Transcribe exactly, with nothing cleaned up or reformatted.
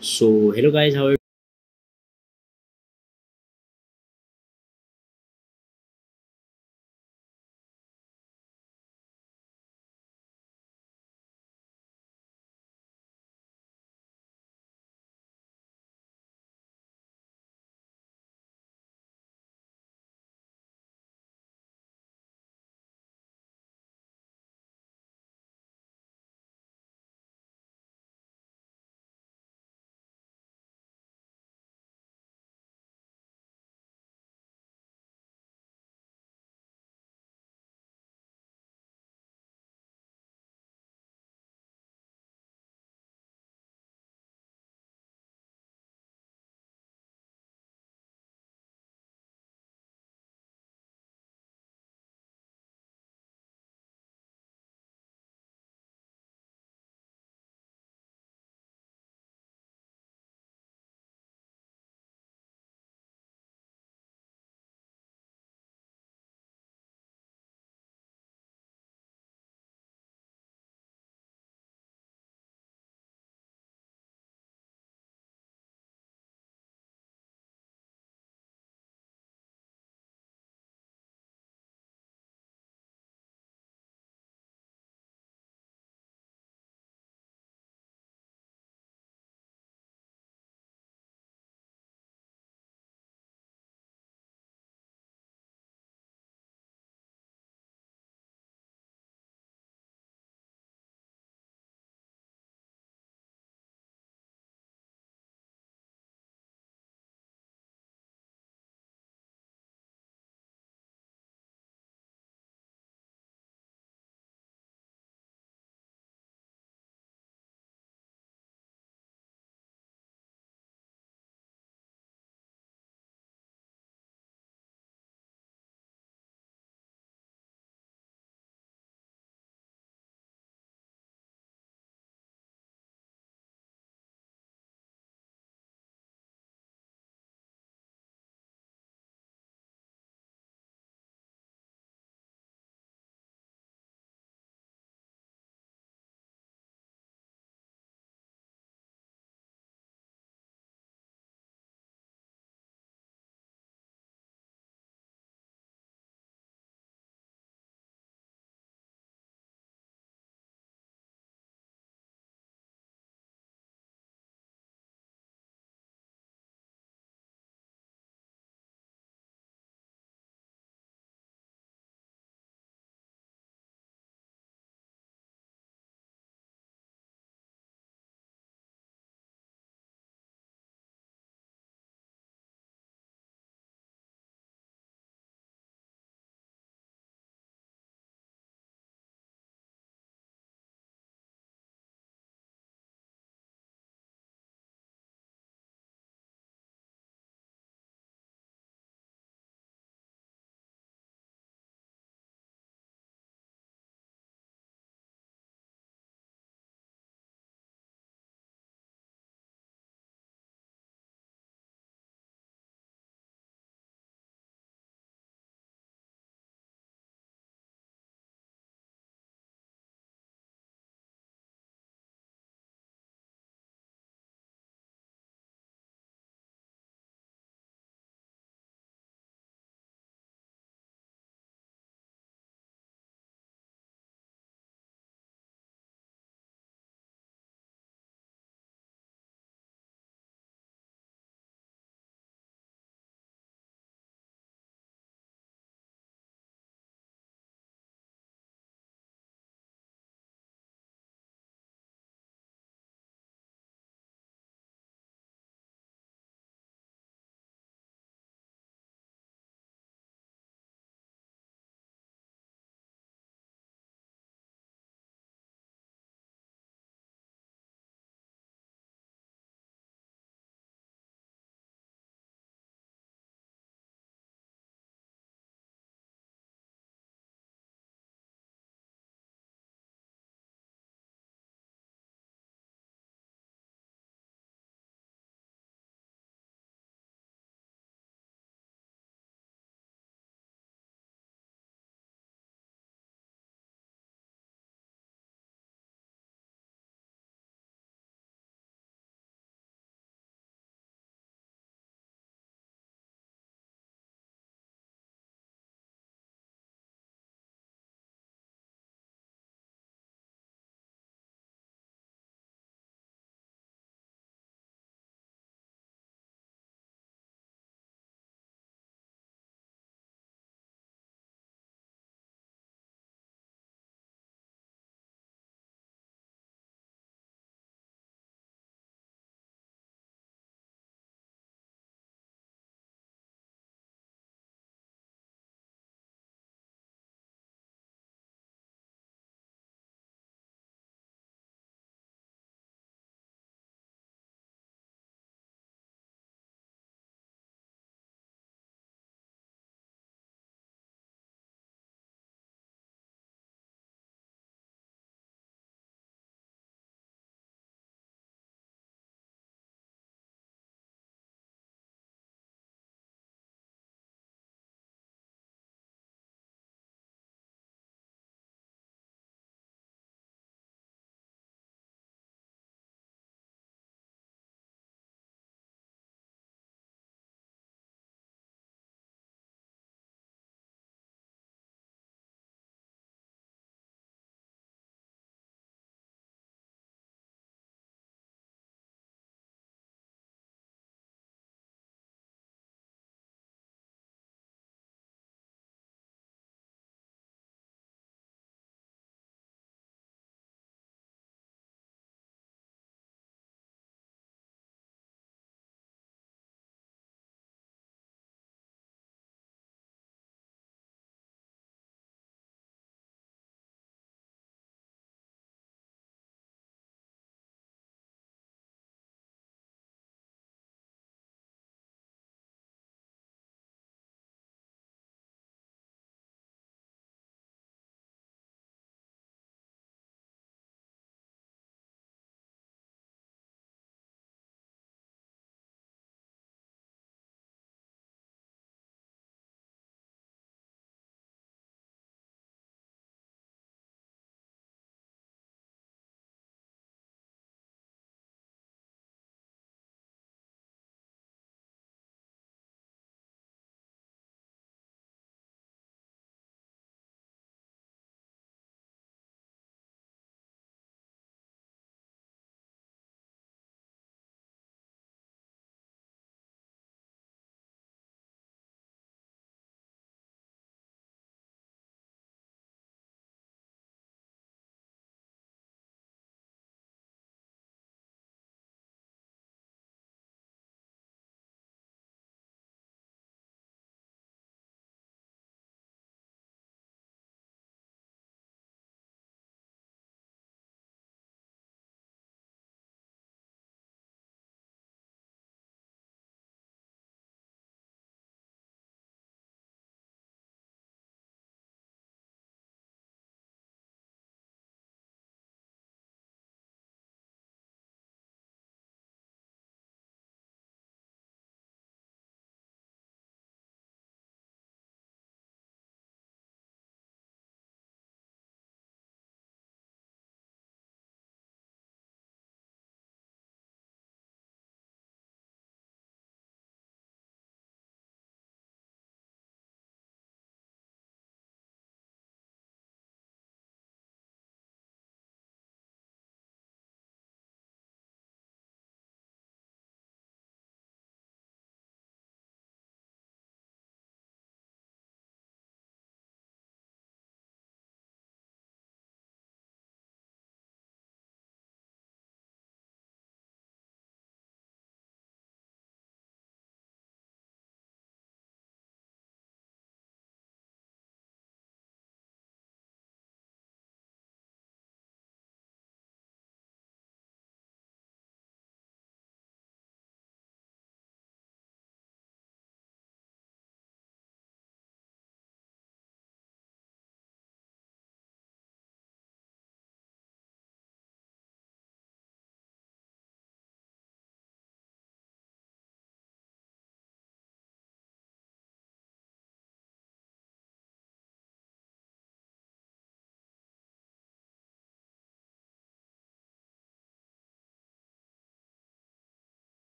So hello guys, how are you?